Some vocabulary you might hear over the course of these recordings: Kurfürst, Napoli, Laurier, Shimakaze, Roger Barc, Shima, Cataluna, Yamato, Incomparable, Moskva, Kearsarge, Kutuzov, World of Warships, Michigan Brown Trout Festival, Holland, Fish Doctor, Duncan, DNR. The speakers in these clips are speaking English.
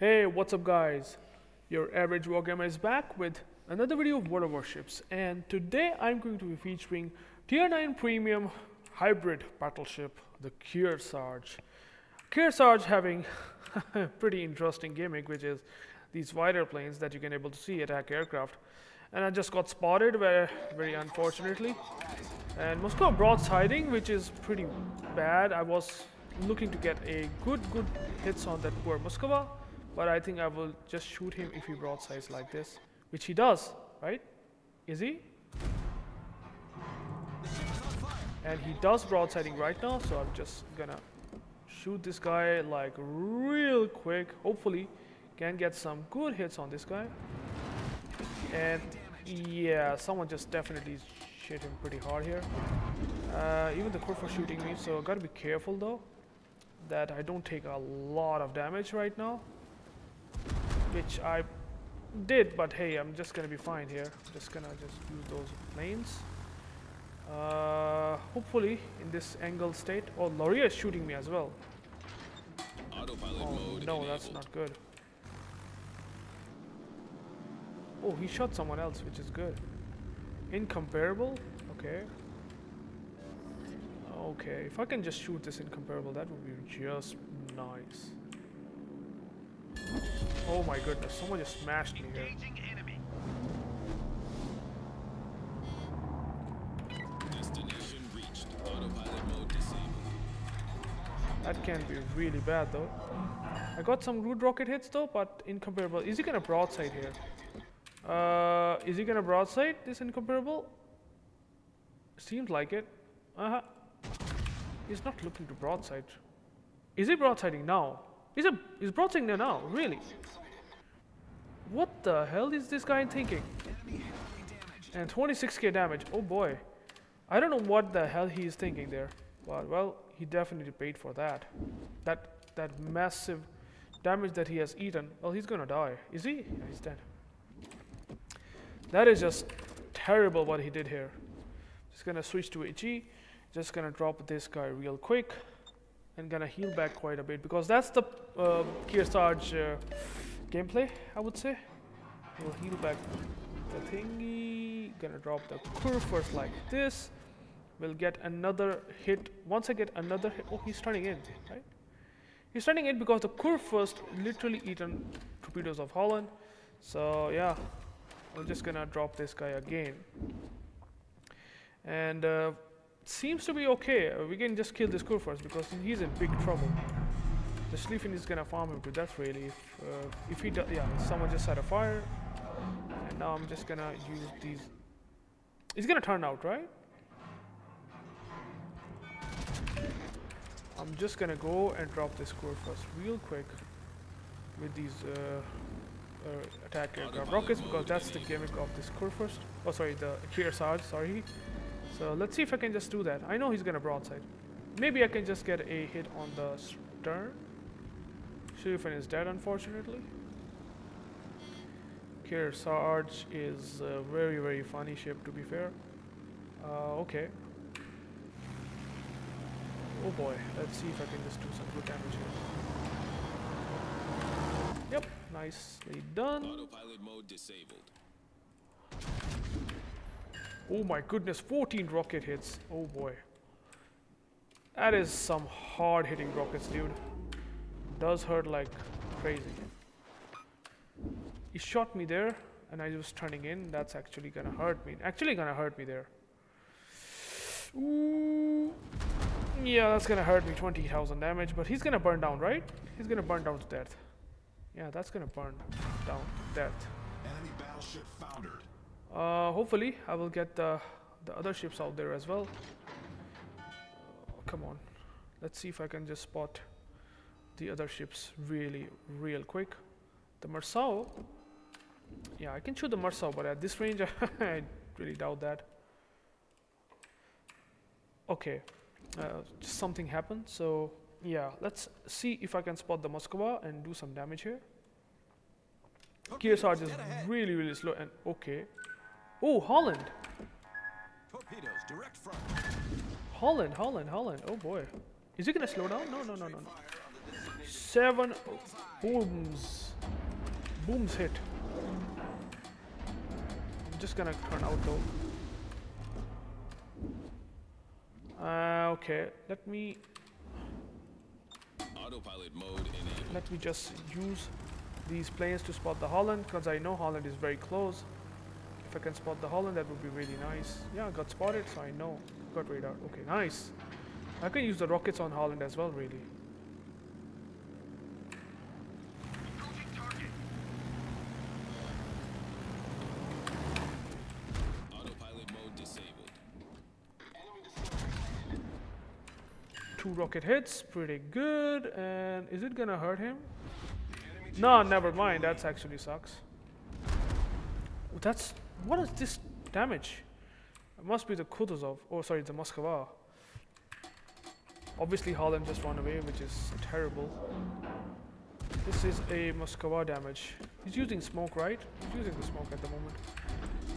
Hey, what's up guys? Your average wargamer is back with another video of World of Warships, and today I'm going to be featuring tier 9 premium hybrid battleship, the Kearsarge. Kearsarge having a pretty interesting gimmick, which is these wider planes that you can able to see attack aircraft, and I just got spotted very unfortunately, and Moskva broadsiding, which is pretty bad. I was looking to get a good hits on that poor Moskva, but I think I will just shoot him if he broadsides like this, which he does, right? Is he? And he does broadsiding right now, so I'm just gonna shoot this guy like real quick. Hopefully can get some good hits on this guy. And yeah, someone just definitely shit him pretty hard here. Even the Kurfürst shooting me, so I gotta be careful though that I don't take a lot of damage right now, which I did, but hey, I'm just gonna be fine here. Just gonna use those planes. Hopefully in this angle state. Oh, Laurier is shooting me as well. Autopilot mode no, that's not good. Oh, he shot someone else, which is good. Incomparable? Okay. Okay, if I can just shoot this Incomparable, that would be just nice. Oh my goodness, someone just smashed me here. Destination reached. Autopilot mode disabled. That can be really bad though. I got some rude rocket hits though, but Incomparable. Is he gonna broadside here? Is he gonna broadside this Incomparable? Seems like it. Uh-huh. He's not looking to broadside. Is he broadsiding now? He's broadsiding there now, really? What the hell is this guy thinking? And 26k damage, oh boy. I don't know what the hell he is thinking there. But well, he definitely paid for that. That massive damage that he has eaten. Well, he's gonna die. Is he? Yeah, he's dead. That is just terrible what he did here. Just gonna switch to HE. Just gonna drop this guy real quick and gonna heal back quite a bit, because that's the Kearsarge gameplay, I would say. We'll heal back the thingy, gonna drop the Kurfürst like this. We'll get another hit. Once I get another hit, oh, he's turning in, right? He's turning in because the Kurfürst literally eaten torpedoes of Holland. So yeah, I'm just gonna drop this guy again. And seems to be okay. We can just kill this Kurfürst because he's in big trouble. The Sleafin is gonna farm him to death really. If he does, yeah, someone just set a fire. And now I'm just gonna use these. It's gonna turn out, right? I'm just gonna go and drop this Kurfürst real quick with these attack aircraft rockets, because that's the gimmick of this Kurfürst. Oh, sorry, the Kearsarge, sorry. So let's see if I can just do that. I know he's gonna broadside. Maybe I can just get a hit on the stern. Shirifan is dead, unfortunately. Kearsarge is a very, very funny ship, to be fair. Okay. Oh boy, let's see if I can just do some good damage here. Yep, nicely done. Autopilot mode disabled. Oh my goodness, 14 rocket hits. Oh boy. That is some hard hitting rockets, dude. Does hurt like crazy. He shot me there and I was turning in. That's actually gonna hurt me. Actually gonna hurt me there. Ooh. Yeah, that's gonna hurt me. 20,000 damage, but he's gonna burn down, right? He's gonna burn down to death. Yeah, that's gonna burn down to death. Enemy battleship foundered. Hopefully I will get the other ships out there as well. Come on, let's see if I can just spot the other ships real quick. The Mersau, yeah, I can shoot the Mersau, but at this range I really doubt that. Okay, something happened, so yeah, let's see if I can spot the Moskva and do some damage here. Kearsarge is really slow, and okay. Oh, Holland! Torpedoes, direct front. Holland, oh boy. Is he gonna slow down? No. 7 booms hit. I'm just gonna turn out though. Okay, let me autopilot mode enabled. Let me just use these planes to spot the Holland, because I know Holland is very close. If I can spot the Holland, that would be really nice. Yeah, I got spotted, so I know. Got radar. Okay, nice. I can use the rockets on Holland as well, really. Approaching target. Autopilot mode disabled. Enemy destroyed. 2 rocket hits, pretty good. And is it gonna hurt him? No, never mind. That actually sucks. That's what is this damage? It must be the Kutuzov. Oh, sorry, the Moskva. Obviously, Holland just ran away, which is terrible. This is a Moskva damage. He's using smoke, right? He's using the smoke at the moment.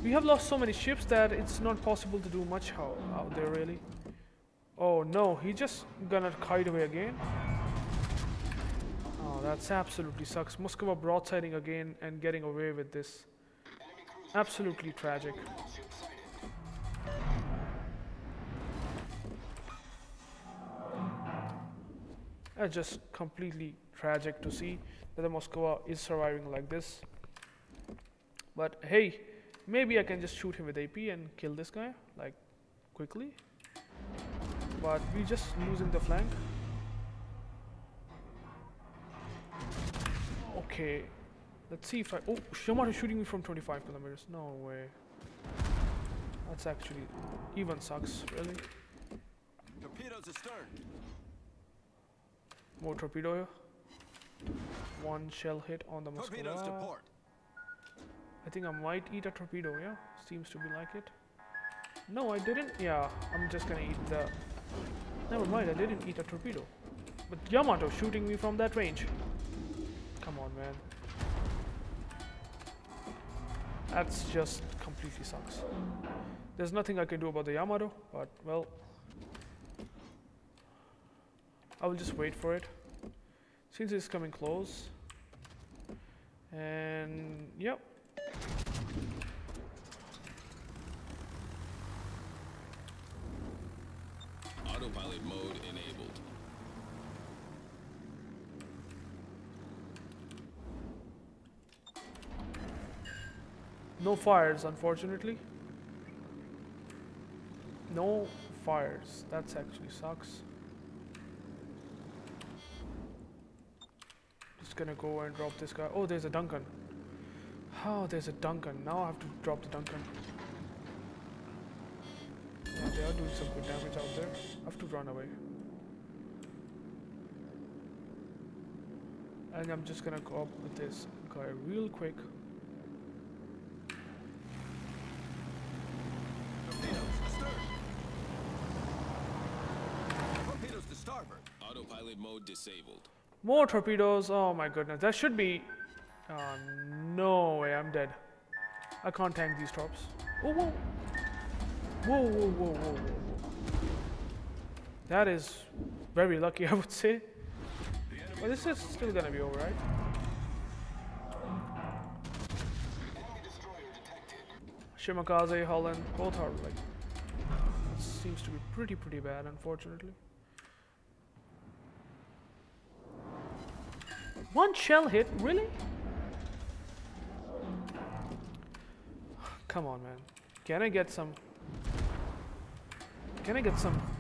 We have lost so many ships that it's not possible to do much out there, really. Oh no, he's just gonna kite away again. Oh, that's absolutely sucks. Moskva broadsiding again and getting away with this. Absolutely tragic. That's just completely tragic to see that the Moskva is surviving like this. But hey, maybe I can just shoot him with AP and kill this guy, like, quickly. But we're just losing the flank. Okay. Let's see if I... Oh, Shima is shooting me from 25 kilometers. No way. That's actually... even sucks, really. Torpedoes astern. More torpedo here. 1 shell hit on the Moskva. Torpedoes to port. I think I might eat a torpedo, yeah? Seems to be like it. No, I didn't. Yeah, I'm just gonna eat the... Never mind, I didn't eat a torpedo. But Yamato shooting me from that range. Come on, man. That's just completely sucks. There's nothing I can do about the Yamato, but well, I will just wait for it since it's coming close. And yep, autopilot mode enabled. No fires, unfortunately. No fires. That's actually sucks. Just gonna go and drop this guy. Oh, there's a Duncan. Oh, there's a Duncan. Now I have to drop the Duncan. They are doing some good damage out there. I have to run away. And I'm just gonna go up with this guy real quick. Mode disabled. More torpedoes. Oh my goodness, that should be... no way, I'm dead. I can't tank these torps. Oh, whoa. Whoa, whoa, whoa, whoa, whoa. That is very lucky, I would say. But this is still gonna be alright. Shimakaze, Holland, both are like... seems to be pretty bad, unfortunately. 1 shell hit, really? Come on, man. Can I get some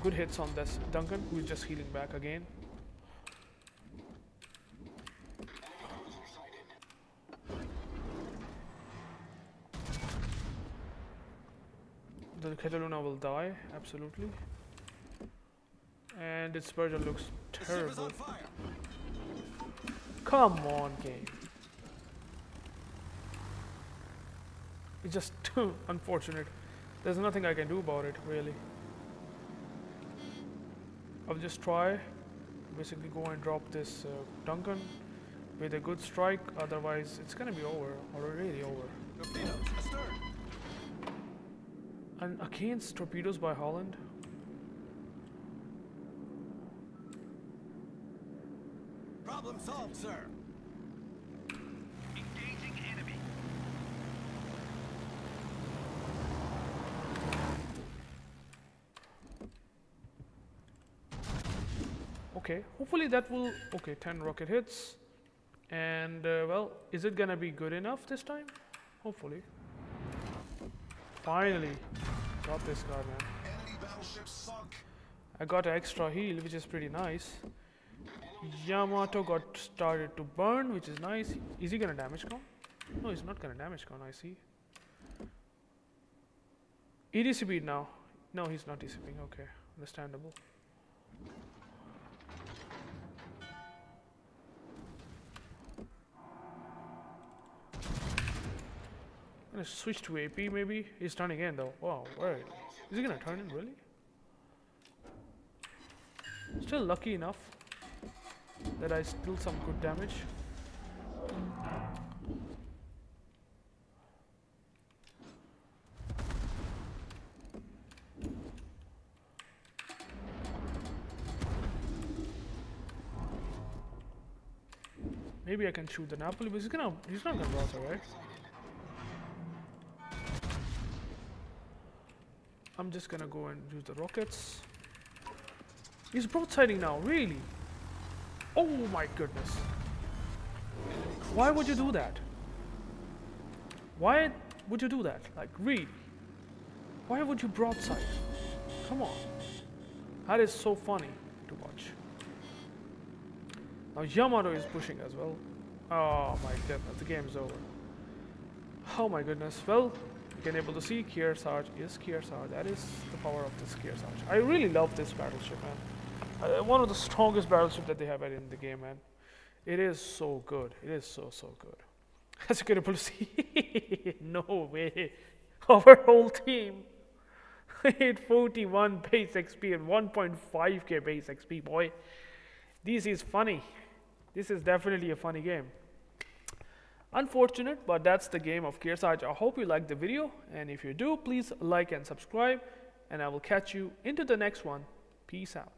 good hits on this Duncan, who is just healing back again? The Cataluna will die, absolutely. And its version looks terrible. Come on, game. It's just too unfortunate. There's nothing I can do about it, really. I'll just try, basically go and drop this Duncan with a good strike. Otherwise, it's gonna be over, already over. Torpedoes astern. And against torpedoes by Holland. Problem assault, sir. Engaging enemy. Okay, hopefully that will... Okay, 10 rocket hits. And, well, is it gonna be good enough this time? Hopefully. Finally. Got this guy, man. Enemy battleship sunk. I got an extra heal, which is pretty nice. Yamato got started to burn, which is nice. Is he gonna damage con? No, he's not gonna damage con, I see. He DCB'd now. No, he's not DCBing, okay. Understandable. Gonna switch to AP maybe. He's turning in though. Wow, right. Is he gonna turn in really? Still lucky enough that I still some good damage. Maybe I can shoot the Napoli, but he's not gonna bother, right? I'm just gonna go and use the rockets. He's broadsiding now, really? Oh my goodness. Why would you do that? Why would you do that? Like, really? Why would you broadside? Come on. That is so funny to watch. Now Yamato is pushing as well. Oh my goodness, the game's over. Oh my goodness. Well, you can able to see Kearsarge is Kearsarge. That is the power of this Kearsarge. I really love this battleship, man. One of the strongest battleships that they have had in the game, man. It is so good. It is so good. As you can able to see, no way. Our whole team hit 41 base XP and 1.5k base XP, boy. This is funny. This is definitely a funny game. Unfortunate, but that's the game of Kearsarge. I hope you liked the video, and if you do, please like and subscribe, and I will catch you into the next one. Peace out.